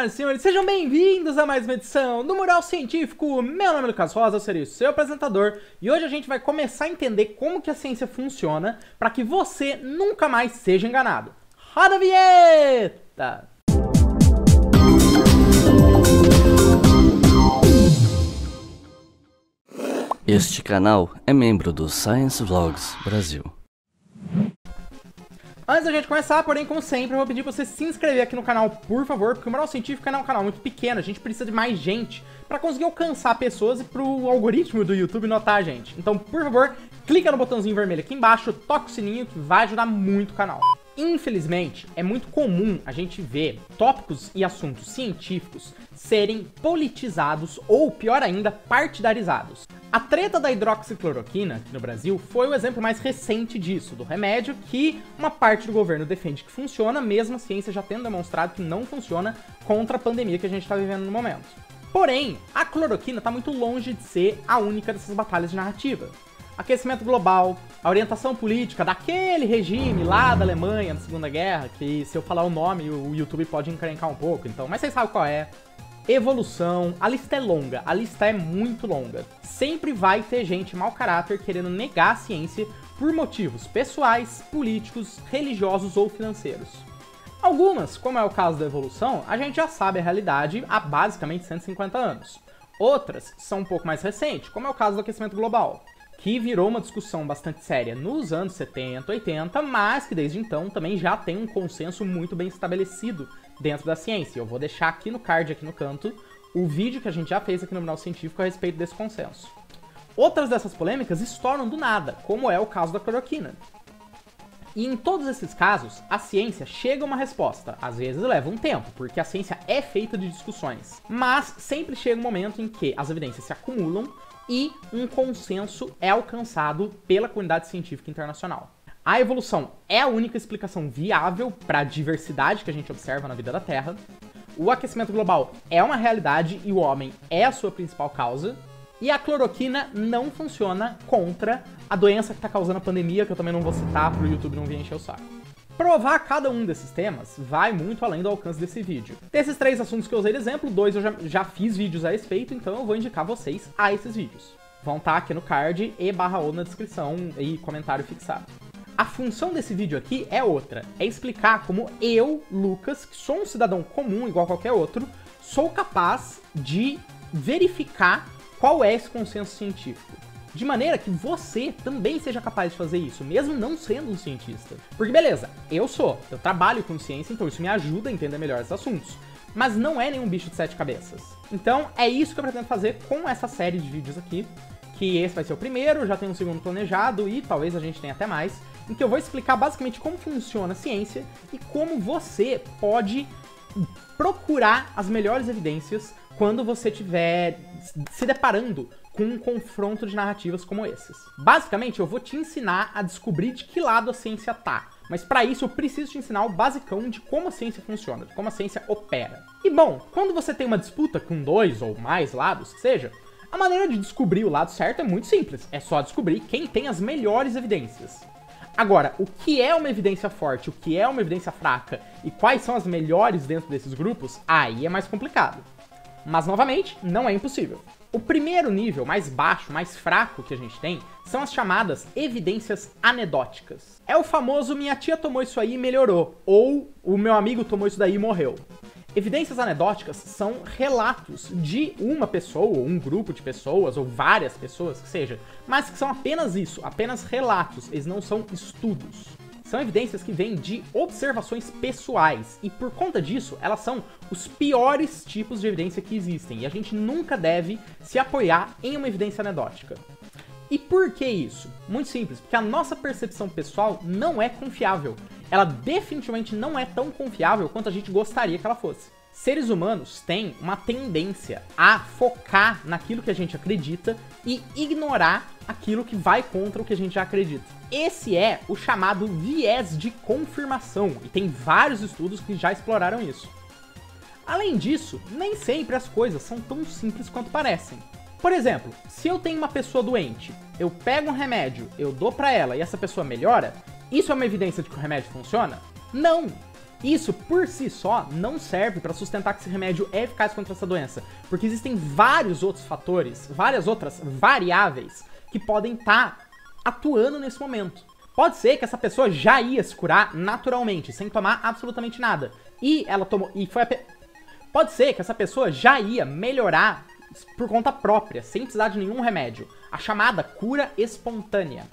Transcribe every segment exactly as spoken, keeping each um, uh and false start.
Senhoras e senhores, sejam bem-vindos a mais uma edição do Mural Científico. Meu nome é Lucas Rosa, eu serei o seu apresentador e hoje a gente vai começar a entender como que a ciência funciona para que você nunca mais seja enganado. Roda a vinheta! Este canal é membro do Science Vlogs Brasil. Antes da gente começar, porém, como sempre, eu vou pedir pra você se inscrever aqui no canal, por favor, porque o Mural Científico é um canal muito pequeno, a gente precisa de mais gente pra conseguir alcançar pessoas e pro algoritmo do YouTube notar a gente. Então, por favor, clica no botãozinho vermelho aqui embaixo, toca o sininho, que vai ajudar muito o canal. Infelizmente, é muito comum a gente ver tópicos e assuntos científicos serem politizados ou, pior ainda, partidarizados. A treta da hidroxicloroquina aqui no Brasil foi o exemplo mais recente disso, do remédio que uma parte do governo defende que funciona, mesmo a ciência já tendo demonstrado que não funciona contra a pandemia que a gente está vivendo no momento. Porém, a cloroquina está muito longe de ser a única dessas batalhas de narrativa. Aquecimento global, a orientação política daquele regime lá da Alemanha na Segunda Guerra, que se eu falar o nome o YouTube pode encrencar um pouco, então, mas vocês sabem qual é. Evolução, a lista é longa, a lista é muito longa. Sempre vai ter gente mau caráter querendo negar a ciência por motivos pessoais, políticos, religiosos ou financeiros. Algumas, como é o caso da evolução, a gente já sabe a realidade há basicamente cento e cinquenta anos. Outras são um pouco mais recentes, como é o caso do aquecimento global, que virou uma discussão bastante séria nos anos setenta, oitenta, mas que desde então também já tem um consenso muito bem estabelecido dentro da ciência. Eu vou deixar aqui no card, aqui no canto, o vídeo que a gente já fez aqui no Mural Científico a respeito desse consenso. Outras dessas polêmicas estouram do nada, como é o caso da cloroquina. E em todos esses casos, a ciência chega a uma resposta. Às vezes leva um tempo, porque a ciência é feita de discussões. Mas sempre chega um momento em que as evidências se acumulam e um consenso é alcançado pela comunidade científica internacional. A evolução é a única explicação viável para a diversidade que a gente observa na vida da Terra. O aquecimento global é uma realidade e o homem é a sua principal causa. E a cloroquina não funciona contra a doença que está causando a pandemia, que eu também não vou citar para o YouTube não vir encher o saco. Provar cada um desses temas vai muito além do alcance desse vídeo. Desses três assuntos que eu usei de exemplo, dois eu já, já fiz vídeos a respeito, então eu vou indicar vocês a esses vídeos. Vão estar aqui no card e barra ou na descrição e comentário fixado. A função desse vídeo aqui é outra, é explicar como eu, Lucas, que sou um cidadão comum igual a qualquer outro, sou capaz de verificar qual é esse consenso científico. De maneira que você também seja capaz de fazer isso, mesmo não sendo um cientista. Porque beleza, eu sou, eu trabalho com ciência, então isso me ajuda a entender melhor esses assuntos. Mas não é nenhum bicho de sete cabeças. Então é isso que eu pretendo fazer com essa série de vídeos aqui, que esse vai ser o primeiro, já tem um segundo planejado e talvez a gente tenha até mais, em que eu vou explicar basicamente como funciona a ciência e como você pode procurar as melhores evidências quando você estiver se deparando com um confronto de narrativas como esses. Basicamente, eu vou te ensinar a descobrir de que lado a ciência tá, mas para isso eu preciso te ensinar o basicão de como a ciência funciona, de como a ciência opera. E bom, quando você tem uma disputa com dois ou mais lados, que seja, a maneira de descobrir o lado certo é muito simples, é só descobrir quem tem as melhores evidências. Agora, o que é uma evidência forte, o que é uma evidência fraca e quais são as melhores dentro desses grupos, aí é mais complicado. Mas, novamente, não é impossível. O primeiro nível, mais baixo, mais fraco que a gente tem, são as chamadas evidências anedóticas. É o famoso minha tia tomou isso aí e melhorou, ou o meu amigo tomou isso daí e morreu. Evidências anedóticas são relatos de uma pessoa, ou um grupo de pessoas, ou várias pessoas, que seja, mas que são apenas isso, apenas relatos, eles não são estudos. São evidências que vêm de observações pessoais, e por conta disso, elas são os piores tipos de evidência que existem, e a gente nunca deve se apoiar em uma evidência anedótica. E por que isso? Muito simples, porque a nossa percepção pessoal não é confiável. Ela definitivamente não é tão confiável quanto a gente gostaria que ela fosse. Seres humanos têm uma tendência a focar naquilo que a gente acredita e ignorar aquilo que vai contra o que a gente já acredita. Esse é o chamado viés de confirmação, e tem vários estudos que já exploraram isso. Além disso, nem sempre as coisas são tão simples quanto parecem. Por exemplo, se eu tenho uma pessoa doente, eu pego um remédio, eu dou pra ela e essa pessoa melhora, isso é uma evidência de que o remédio funciona? Não! Isso, por si só, não serve para sustentar que esse remédio é eficaz contra essa doença, porque existem vários outros fatores, várias outras variáveis que podem estar atuando nesse momento. Pode ser que essa pessoa já ia se curar naturalmente, sem tomar absolutamente nada, e ela tomou... e foi a pe... Pode ser que essa pessoa já ia melhorar por conta própria, sem precisar de nenhum remédio, a chamada cura espontânea.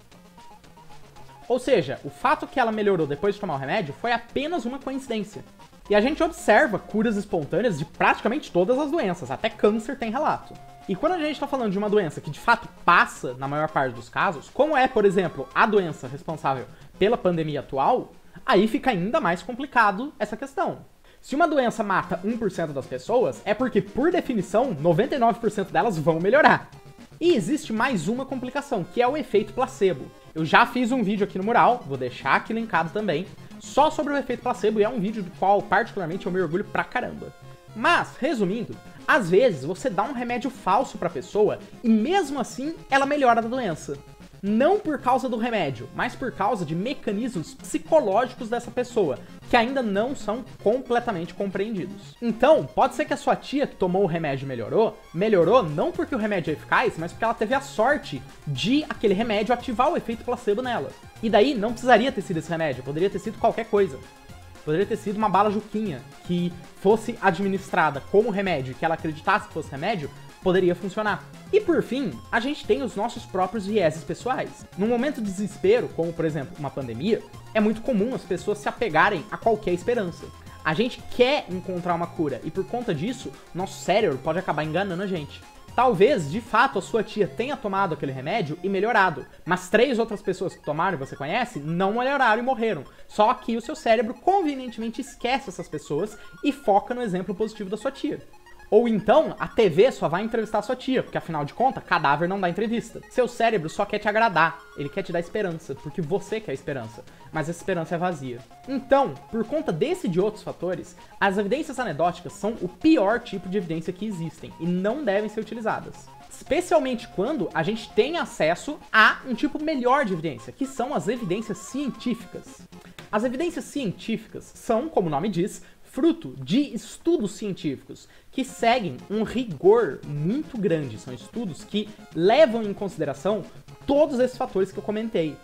Ou seja, o fato que ela melhorou depois de tomar o remédio foi apenas uma coincidência. E a gente observa curas espontâneas de praticamente todas as doenças, até câncer tem relato. E quando a gente está falando de uma doença que de fato passa na maior parte dos casos, como é, por exemplo, a doença responsável pela pandemia atual, aí fica ainda mais complicado essa questão. Se uma doença mata um por cento das pessoas, é porque, por definição, noventa e nove por cento delas vão melhorar. E existe mais uma complicação, que é o efeito placebo. Eu já fiz um vídeo aqui no Mural, vou deixar aqui linkado também, só sobre o efeito placebo, e é um vídeo do qual, particularmente, eu me orgulho pra caramba. Mas, resumindo, às vezes você dá um remédio falso pra pessoa e mesmo assim ela melhora da doença. Não por causa do remédio, mas por causa de mecanismos psicológicos dessa pessoa, que ainda não são completamente compreendidos. Então, pode ser que a sua tia que tomou o remédio e melhorou, melhorou não porque o remédio é eficaz, mas porque ela teve a sorte de aquele remédio ativar o efeito placebo nela. E daí não precisaria ter sido esse remédio, poderia ter sido qualquer coisa. Poderia ter sido uma bala juquinha que fosse administrada como remédio, que ela acreditasse que fosse remédio, poderia funcionar. E por fim, a gente tem os nossos próprios vieses pessoais. Num momento de desespero, como por exemplo uma pandemia, é muito comum as pessoas se apegarem a qualquer esperança. A gente quer encontrar uma cura e por conta disso, nosso cérebro pode acabar enganando a gente. Talvez, de fato, a sua tia tenha tomado aquele remédio e melhorado, mas três outras pessoas que tomaram e você conhece não melhoraram e morreram. Só que o seu cérebro convenientemente esquece essas pessoas e foca no exemplo positivo da sua tia. Ou então, a T V só vai entrevistar a sua tia, porque afinal de contas, cadáver não dá entrevista. Seu cérebro só quer te agradar, ele quer te dar esperança, porque você quer esperança, mas essa esperança é vazia. Então, por conta desse e de outros fatores, as evidências anedóticas são o pior tipo de evidência que existem e não devem ser utilizadas. Especialmente quando a gente tem acesso a um tipo melhor de evidência, que são as evidências científicas. As evidências científicas são, como o nome diz, fruto de estudos científicos que seguem um rigor muito grande. São estudos que levam em consideração todos esses fatores que eu comentei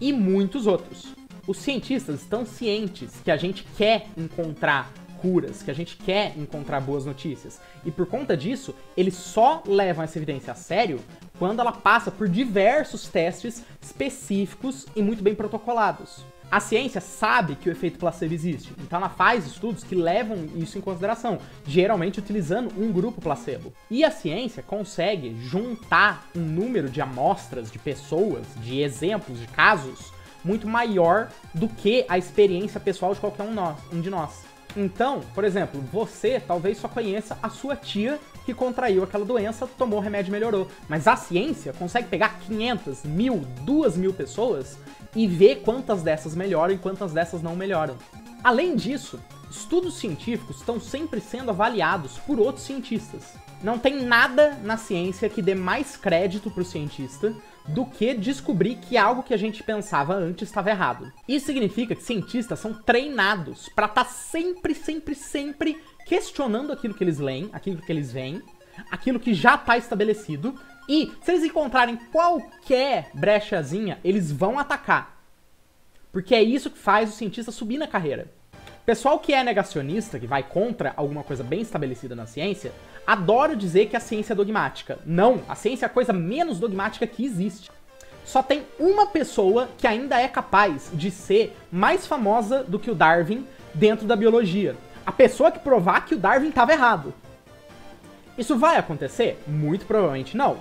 e muitos outros. Os cientistas estão cientes que a gente quer encontrar curas, que a gente quer encontrar boas notícias. E por conta disso, eles só levam essa evidência a sério quando ela passa por diversos testes específicos e muito bem protocolados. A ciência sabe que o efeito placebo existe, então ela faz estudos que levam isso em consideração, geralmente utilizando um grupo placebo. E a ciência consegue juntar um número de amostras, de pessoas, de exemplos, de casos, muito maior do que a experiência pessoal de qualquer um de nós. Então, por exemplo, você talvez só conheça a sua tia que contraiu aquela doença, tomou o remédio e melhorou. Mas a ciência consegue pegar quinhentas, mil, duas mil pessoas e ver quantas dessas melhoram e quantas dessas não melhoram. Além disso, estudos científicos estão sempre sendo avaliados por outros cientistas. Não tem nada na ciência que dê mais crédito para o cientista do que descobrir que algo que a gente pensava antes estava errado. Isso significa que cientistas são treinados para estar sempre, sempre, sempre questionando aquilo que eles leem, aquilo que eles veem, aquilo que já está estabelecido, e se eles encontrarem qualquer brechazinha, eles vão atacar. Porque é isso que faz o cientista subir na carreira. Pessoal que é negacionista, que vai contra alguma coisa bem estabelecida na ciência, adora dizer que a ciência é dogmática. Não, a ciência é a coisa menos dogmática que existe. Só tem uma pessoa que ainda é capaz de ser mais famosa do que o Darwin dentro da biologia. A pessoa que provar que o Darwin estava errado. Isso vai acontecer? Muito provavelmente não.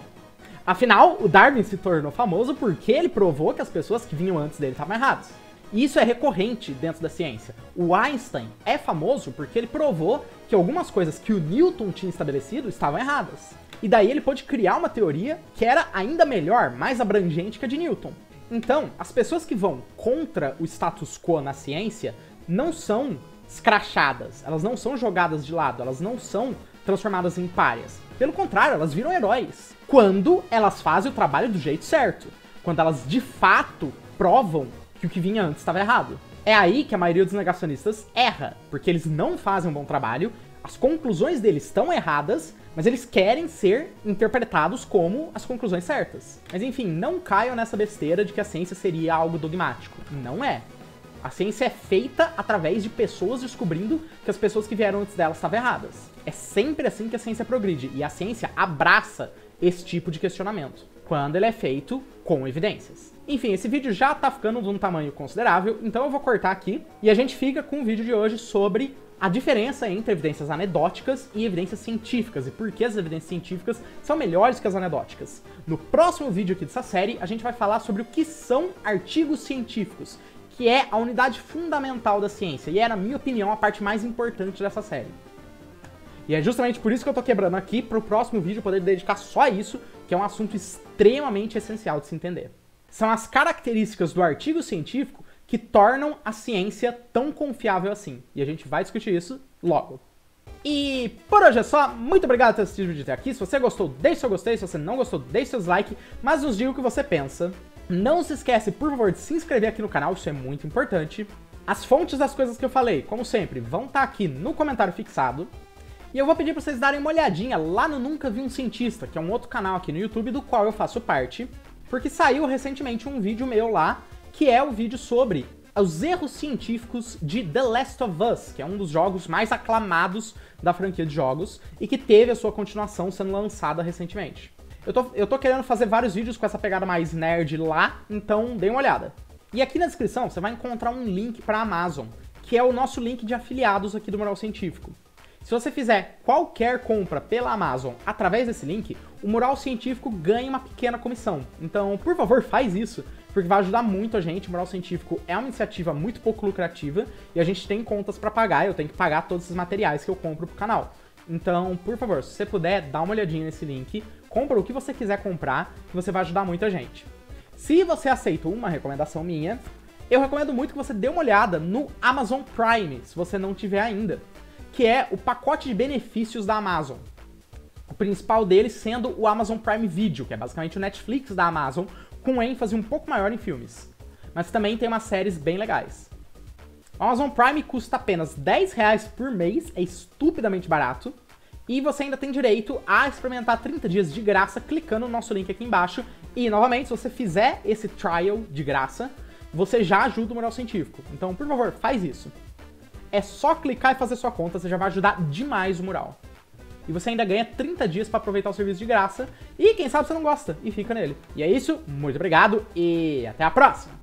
Afinal, o Darwin se tornou famoso porque ele provou que as pessoas que vinham antes dele estavam erradas. E isso é recorrente dentro da ciência. O Einstein é famoso porque ele provou que algumas coisas que o Newton tinha estabelecido estavam erradas. E daí ele pôde criar uma teoria que era ainda melhor, mais abrangente que a de Newton. Então, as pessoas que vão contra o status quo na ciência não são escrachadas, elas não são jogadas de lado, elas não são transformadas em párias. Pelo contrário, elas viram heróis. Quando elas fazem o trabalho do jeito certo. Quando elas, de fato, provam que o que vinha antes estava errado. É aí que a maioria dos negacionistas erra, porque eles não fazem um bom trabalho, as conclusões deles estão erradas, mas eles querem ser interpretados como as conclusões certas. Mas enfim, não caiam nessa besteira de que a ciência seria algo dogmático. Não é. A ciência é feita através de pessoas descobrindo que as pessoas que vieram antes delas estavam erradas. É sempre assim que a ciência progride, e a ciência abraça esse tipo de questionamento, quando ele é feito com evidências. Enfim, esse vídeo já tá ficando de um tamanho considerável, então eu vou cortar aqui, e a gente fica com o vídeo de hoje sobre a diferença entre evidências anedóticas e evidências científicas, e por que as evidências científicas são melhores que as anedóticas. No próximo vídeo aqui dessa série, a gente vai falar sobre o que são artigos científicos, que é a unidade fundamental da ciência, e é, na minha opinião, a parte mais importante dessa série. E é justamente por isso que eu tô quebrando aqui, pro próximo vídeo poder dedicar só a isso, que é um assunto extremamente essencial de se entender. São as características do artigo científico que tornam a ciência tão confiável assim, e a gente vai discutir isso logo. E por hoje é só, muito obrigado por ter assistido o vídeo até aqui, se você gostou, deixe seu gostei, se você não gostou, deixe seu dislike, mas nos diga o que você pensa. Não se esquece, por favor, de se inscrever aqui no canal, isso é muito importante. As fontes das coisas que eu falei, como sempre, vão estar aqui no comentário fixado. E eu vou pedir para vocês darem uma olhadinha lá no Nunca Vi um Cientista, que é um outro canal aqui no YouTube do qual eu faço parte, porque saiu recentemente um vídeo meu lá, que é o vídeo sobre os erros científicos de The Last of Us, que é um dos jogos mais aclamados da franquia de jogos, e que teve a sua continuação sendo lançada recentemente. Eu tô, eu tô querendo fazer vários vídeos com essa pegada mais nerd lá, então dê uma olhada. E aqui na descrição você vai encontrar um link pra Amazon, que é o nosso link de afiliados aqui do Mural Científico. Se você fizer qualquer compra pela Amazon através desse link, o Mural Científico ganha uma pequena comissão. Então, por favor, faz isso, porque vai ajudar muito a gente. O Mural Científico é uma iniciativa muito pouco lucrativa e a gente tem contas pra pagar, eu tenho que pagar todos esses materiais que eu compro pro canal. Então, por favor, se você puder, dá uma olhadinha nesse link, compra o que você quiser comprar, que você vai ajudar muita gente. Se você aceita uma recomendação minha, eu recomendo muito que você dê uma olhada no Amazon Prime, se você não tiver ainda, que é o pacote de benefícios da Amazon. O principal dele sendo o Amazon Prime Video, que é basicamente o Netflix da Amazon, com ênfase um pouco maior em filmes. Mas também tem umas séries bem legais. O Amazon Prime custa apenas dez reais por mês, é estupidamente barato, e você ainda tem direito a experimentar trinta dias de graça clicando no nosso link aqui embaixo, e novamente, se você fizer esse trial de graça, você já ajuda o Mural Científico, então por favor, faz isso. É só clicar e fazer sua conta, você já vai ajudar demais o Mural. E você ainda ganha trinta dias para aproveitar o serviço de graça, e quem sabe você não gosta, e fica nele. E é isso, muito obrigado, e até a próxima!